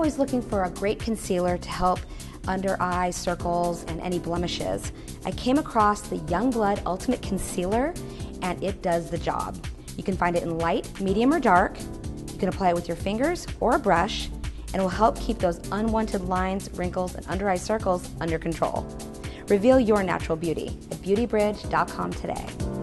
always looking for a great concealer to help under eye circles and any blemishes. I came across the Youngblood Ultimate Concealer and it does the job. You can find it in light, medium, or dark. You can apply it with your fingers or a brush and it will help keep those unwanted lines, wrinkles, and under eye circles under control. Reveal your natural beauty at beautybridge.com today.